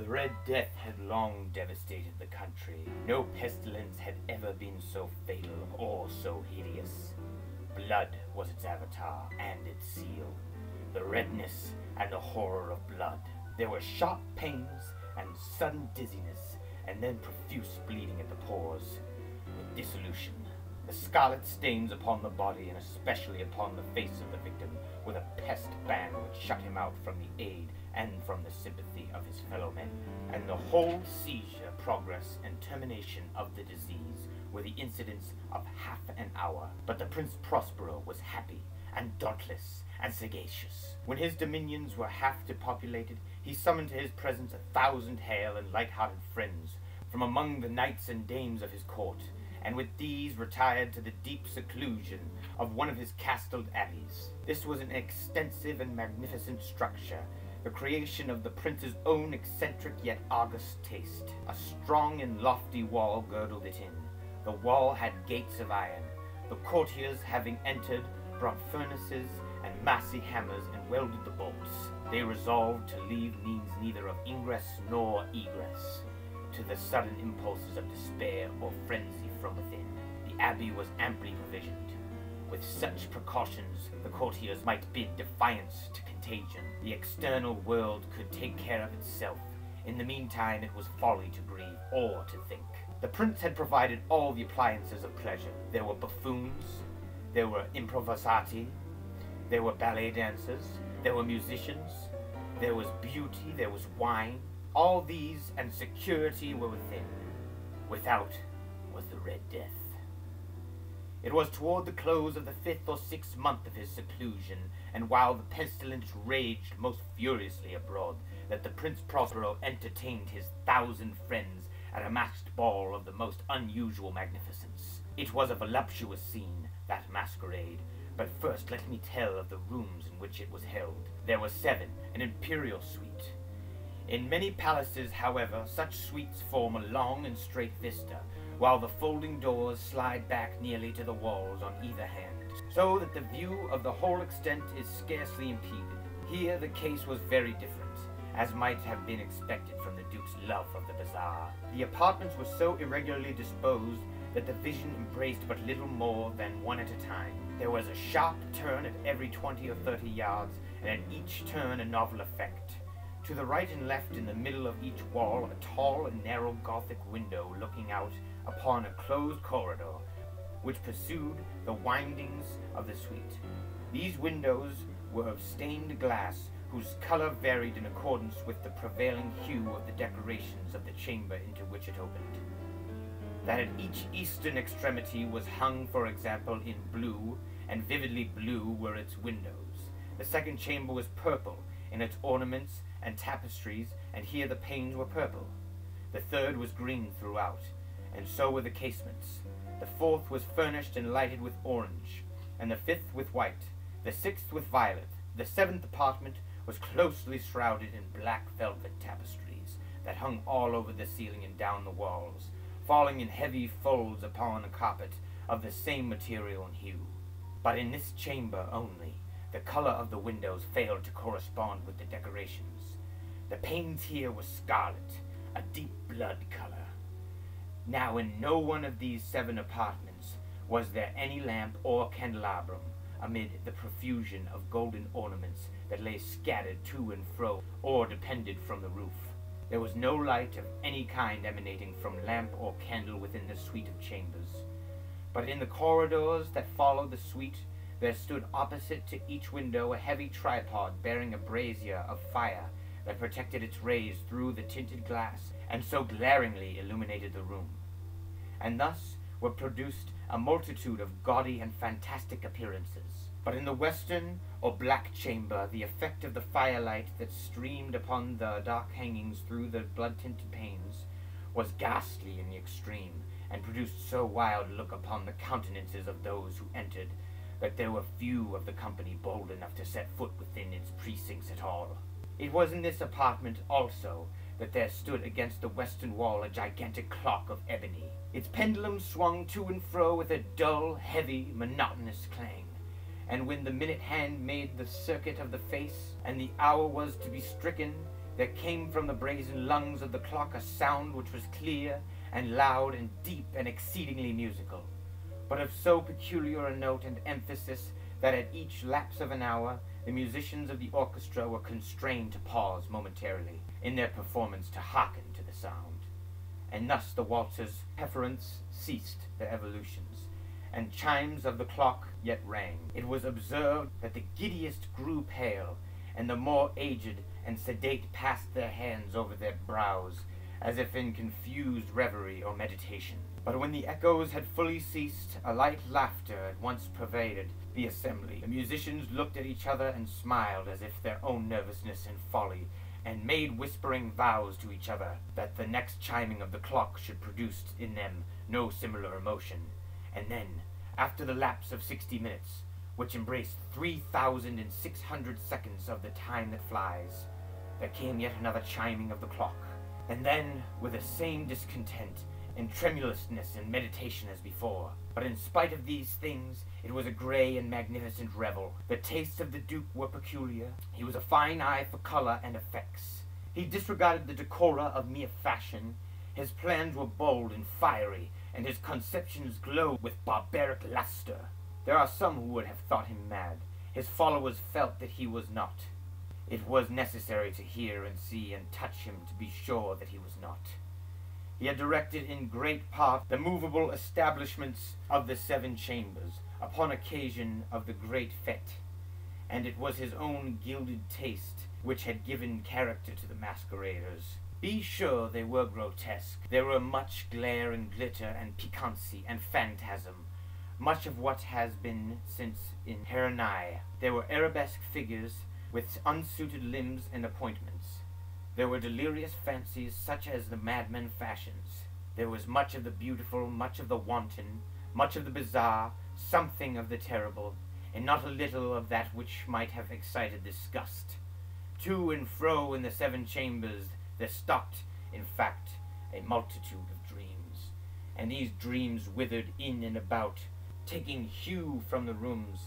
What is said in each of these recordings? The Red Death had long devastated the country. No pestilence had ever been so fatal or so hideous. Blood was its avatar and its seal. The redness and the horror of blood. There were sharp pains and sudden dizziness, and then profuse bleeding at the pores. With dissolution, the scarlet stains upon the body and especially upon the face of the victim were the pest ban which shut him out from the aid and from the sympathy of his fellow men. And the whole seizure, progress, and termination of the disease were the incidents of half an hour. But the Prince Prospero was happy, and dauntless, and sagacious. When his dominions were half depopulated, he summoned to his presence 1,000 hale and light-hearted friends from among the knights and dames of his court, and with these retired to the deep seclusion of one of his castled abbeys. This was an extensive and magnificent structure, the creation of the prince's own eccentric yet august taste. A strong and lofty wall girdled it in. The wall had gates of iron. The courtiers, having entered, brought furnaces and massy hammers and welded the bolts. They resolved to leave means neither of ingress nor egress to the sudden impulses of despair or frenzy from within. The abbey was amply provisioned. With such precautions, the courtiers might bid defiance to contagion. The external world could take care of itself. In the meantime, it was folly to grieve or to think. The prince had provided all the appliances of pleasure. There were buffoons, there were improvisati, there were ballet dancers, there were musicians, there was beauty, there was wine. All these and security were within. Without was the Red Death. It was toward the close of the 5th or 6th month of his seclusion, and while the pestilence raged most furiously abroad, that the Prince Prospero entertained his 1,000 friends at a masked ball of the most unusual magnificence. It was a voluptuous scene, that masquerade, but first let me tell of the rooms in which it was held. There were 7, an imperial suite. In many palaces, however, such suites form a long and straight vista, while the folding doors slide back nearly to the walls on either hand, so that the view of the whole extent is scarcely impeded. Here the case was very different, as might have been expected from the Duke's love of the bazaar. The apartments were so irregularly disposed that the vision embraced but little more than one at a time. There was a sharp turn at every 20 or 30 yards, and at each turn a novel effect. To the right and left in the middle of each wall, a tall and narrow Gothic window looking out upon a closed corridor, which pursued the windings of the suite. These windows were of stained glass, whose color varied in accordance with the prevailing hue of the decorations of the chamber into which it opened. That at each eastern extremity was hung, for example, in blue, and vividly blue were its windows. The second chamber was purple in its ornaments and tapestries, and here the panes were purple. The third was green throughout, and so were the casements. The fourth was furnished and lighted with orange, and the fifth with white, the sixth with violet. The 7th apartment was closely shrouded in black velvet tapestries that hung all over the ceiling and down the walls, falling in heavy folds upon a carpet of the same material and hue. But in this chamber only, the color of the windows failed to correspond with the decorations. The panes here were scarlet, a deep blood color. Now in no one of these 7 apartments was there any lamp or candelabrum amid the profusion of golden ornaments that lay scattered to and fro or depended from the roof. There was no light of any kind emanating from lamp or candle within the suite of chambers. But in the corridors that followed the suite, there stood opposite to each window a heavy tripod bearing a brazier of fire that protected its rays through the tinted glass, and so glaringly illuminated the room. And thus were produced a multitude of gaudy and fantastic appearances. But in the western or black chamber, the effect of the firelight that streamed upon the dark hangings through the blood-tinted panes was ghastly in the extreme, and produced so wild a look upon the countenances of those who entered that there were few of the company bold enough to set foot within its precincts at all. It was in this apartment also that there stood against the western wall a gigantic clock of ebony. Its pendulum swung to and fro with a dull, heavy, monotonous clang, and when the minute hand made the circuit of the face, and the hour was to be stricken, There came from the brazen lungs of the clock a sound which was clear and loud and deep and exceedingly musical, but of so peculiar a note and emphasis that at each lapse of an hour the musicians of the orchestra were constrained to pause momentarily in their performance to hearken to the sound. And thus the waltzer's efferents ceased their evolutions, and chimes of the clock yet rang. It was observed that the giddiest grew pale, and the more aged and sedate passed their hands over their brows, as if in confused reverie or meditation. But when the echoes had fully ceased, a light laughter at once pervaded the assembly. The musicians looked at each other and smiled as if their own nervousness and folly, and made whispering vows to each other that the next chiming of the clock should produce in them no similar emotion. And then, after the lapse of 60 minutes, which embraced 3,600 seconds of the time that flies, there came yet another chiming of the clock. And then, with the same discontent and tremulousness and meditation as before. But in spite of these things, it was a gray and magnificent revel. The tastes of the Duke were peculiar. He was a fine eye for color and effects. He disregarded the decora of mere fashion. His plans were bold and fiery, and his conceptions glowed with barbaric luster. There are some who would have thought him mad. His followers felt that he was not. It was necessary to hear and see and touch him to be sure that he was not. He had directed in great part the movable establishments of the 7 chambers, upon occasion of the great fête, and it was his own gilded taste which had given character to the masqueraders. Be sure they were grotesque. There were much glare and glitter and piquancy and phantasm, much of what has been since in Heranae. There were arabesque figures with unsuited limbs and appointments. There were delirious fancies such as the madman fashions. There was much of the beautiful, much of the wanton, much of the bizarre, something of the terrible, and not a little of that which might have excited disgust. To and fro in the 7 chambers there stalked, in fact, a multitude of dreams, and these dreams withered in and about, taking hue from the rooms,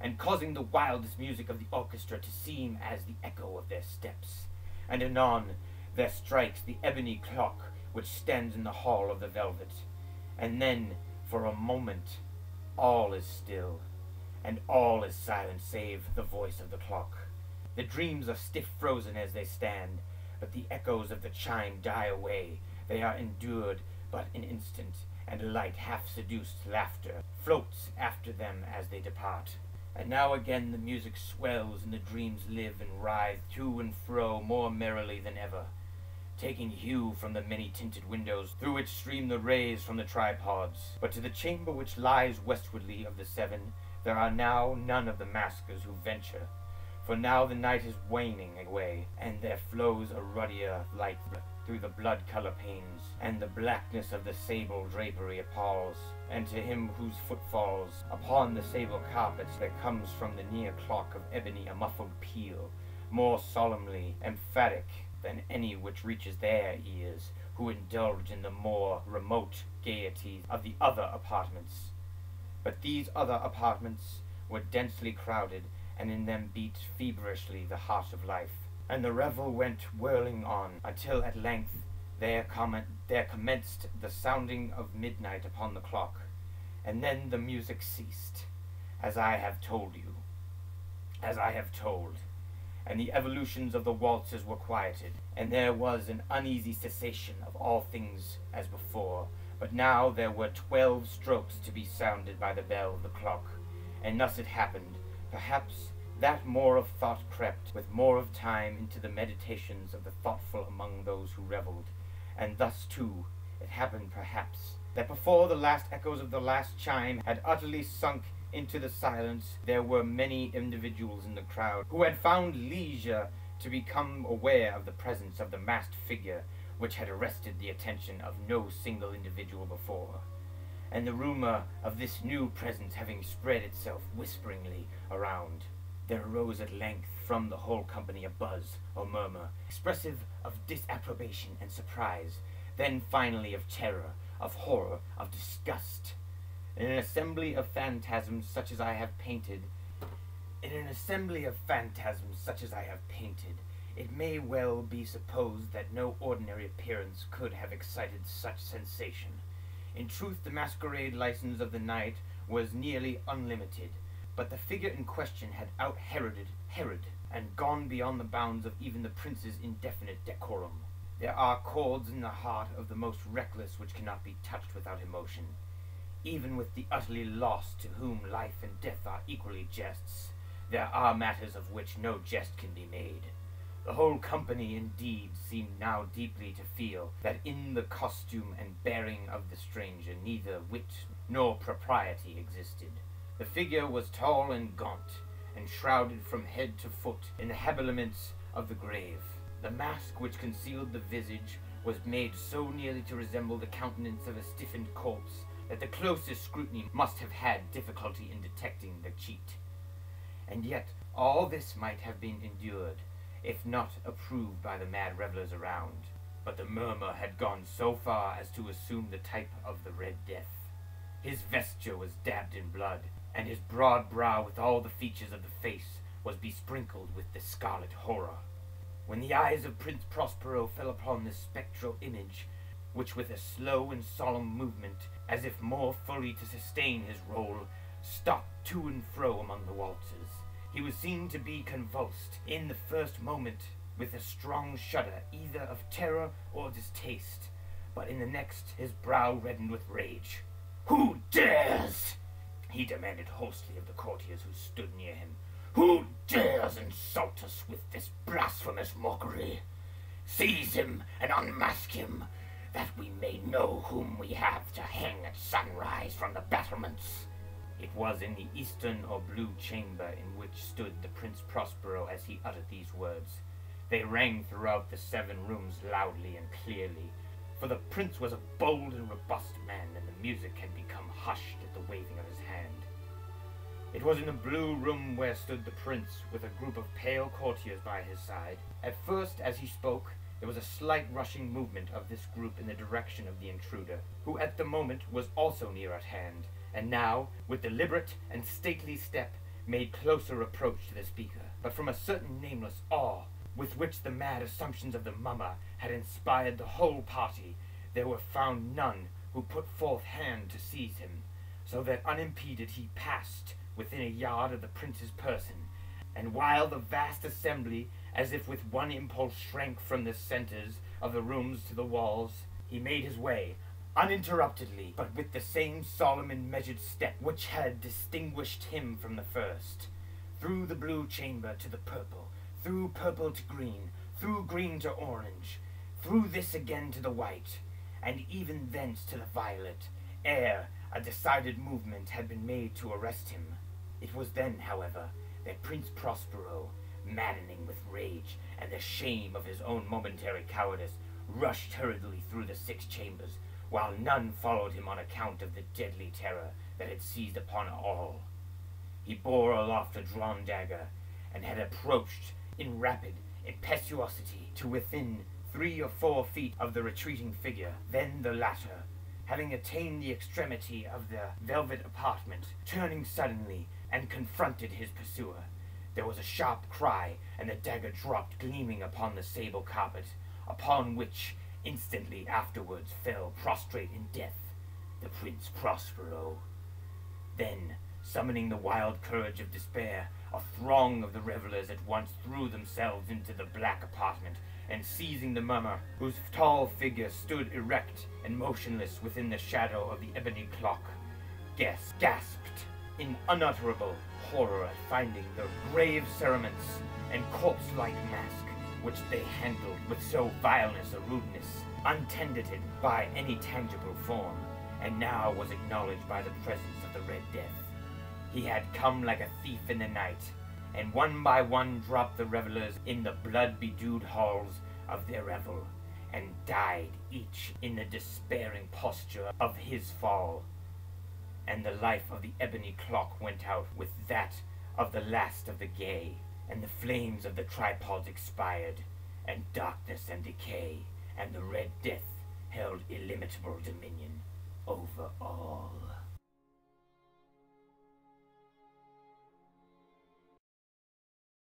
and causing the wildest music of the orchestra to seem as the echo of their steps. And anon there strikes the ebony clock which stands in the hall of the velvet, and then for a moment all is still, and all is silent save the voice of the clock. The dreams are stiff frozen as they stand, but the echoes of the chime die away. They are endured but an instant, and a light half-seduced laughter floats after them as they depart. And now again the music swells, and the dreams live and writhe to and fro more merrily than ever, taking hue from the many-tinted windows through which stream the rays from the tripods. But to the chamber which lies westwardly of the 7, there are now none of the maskers who venture, for now the night is waning away, and there flows a ruddier light through the blood-color panes, and the blackness of the sable drapery appalls. And to him whose footfalls upon the sable carpets there comes from the near clock of ebony a muffled peal, more solemnly emphatic than any which reaches their ears, who indulge in the more remote gaieties of the other apartments. But these other apartments were densely crowded, and in them beat feverishly the heart of life. And the revel went whirling on, until at length there commenced the sounding of midnight upon the clock, and then the music ceased, as I have told you, and the evolutions of the waltzers were quieted, and there was an uneasy cessation of all things as before. But now there were 12 strokes to be sounded by the bell of the clock, and thus it happened, perhaps, that more of thought crept with more of time into the meditations of the thoughtful among those who revelled. And thus, too, it happened, perhaps, that before the last echoes of the last chime had utterly sunk into the silence, there were many individuals in the crowd who had found leisure to become aware of the presence of the masked figure which had arrested the attention of no single individual before. And the rumor of this new presence having spread itself whisperingly around, there arose at length from the whole company a buzz or murmur, expressive of disapprobation and surprise, then finally of terror, of horror, of disgust. In an assembly of phantasms such as I have painted, It may well be supposed that no ordinary appearance could have excited such sensation. In truth, the masquerade license of the night was nearly unlimited, but the figure in question had out-Heroded Herod, and gone beyond the bounds of even the prince's indefinite decorum. There are chords in the heart of the most reckless which cannot be touched without emotion, even with the utterly lost to whom life and death are equally jests. There are matters of which no jest can be made. The whole company, indeed, seemed now deeply to feel that in the costume and bearing of the stranger neither wit nor propriety existed. The figure was tall and gaunt, and shrouded from head to foot in the habiliments of the grave. The mask which concealed the visage was made so nearly to resemble the countenance of a stiffened corpse that the closest scrutiny must have had difficulty in detecting the cheat. And yet all this might have been endured, if not approved by the mad revellers around. But the murmur had gone so far as to assume the type of the Red Death. His vesture was dabbed in blood, and his broad brow with all the features of the face was besprinkled with the scarlet horror. When the eyes of Prince Prospero fell upon this spectral image, which with a slow and solemn movement, as if more fully to sustain his role, stalked to and fro among the waltzers, he was seen to be convulsed in the first moment with a strong shudder either of terror or distaste, but in the next his brow reddened with rage. "Who dares?" he demanded hoarsely of the courtiers who stood near him. "Who dares insult us with this blasphemous mockery? Seize him and unmask him, that we may know whom we have to hang at sunrise from the battlements." It was in the eastern or blue chamber in which stood the Prince Prospero as he uttered these words. They rang throughout the 7 rooms loudly and clearly, for the prince was a bold and robust man, and the music had become hushed at the waving of his hand. It was in the blue room where stood the prince, with a group of pale courtiers by his side. At first, as he spoke, there was a slight rushing movement of this group in the direction of the intruder, who at the moment was also near at hand, and now, with deliberate and stately step, made closer approach to the speaker, but from a certain nameless awe with which the mad assumptions of the mummer had inspired the whole party, there were found none who put forth hand to seize him, so that unimpeded he passed within a yard of the prince's person, and while the vast assembly, as if with one impulse, shrank from the centers of the rooms to the walls, he made his way, uninterruptedly, but with the same solemn and measured step which had distinguished him from the first, through the blue chamber to the purple, through purple to green, through green to orange, through this again to the white, and even thence to the violet, ere a decided movement had been made to arrest him. It was then, however, that Prince Prospero, maddening with rage and the shame of his own momentary cowardice, rushed hurriedly through the 6 chambers, while none followed him on account of the deadly terror that had seized upon all. He bore aloft a drawn dagger, and had approached in rapid impetuosity to within 3 or 4 feet of the retreating figure. Then the latter, having attained the extremity of the velvet apartment, turning suddenly and confronted his pursuer. There was a sharp cry, and the dagger dropped gleaming upon the sable carpet, upon which instantly afterwards fell prostrate in death the Prince Prospero. Then, summoning the wild courage of despair, a throng of the revellers at once threw themselves into the black apartment, and seizing the mummer, whose tall figure stood erect and motionless within the shadow of the ebony clock, gasped in unutterable horror at finding the grave cerements and corpse-like mask which they handled with so vileness a rudeness, untended by any tangible form, and now was acknowledged by the presence of the Red Death. He had come like a thief in the night, and one by one dropped the revellers in the blood-bedewed halls of their revel, and died each in the despairing posture of his fall. And the life of the ebony clock went out with that of the last of the gay, and the flames of the tripods expired, and darkness and decay, and the Red Death held illimitable dominion over all.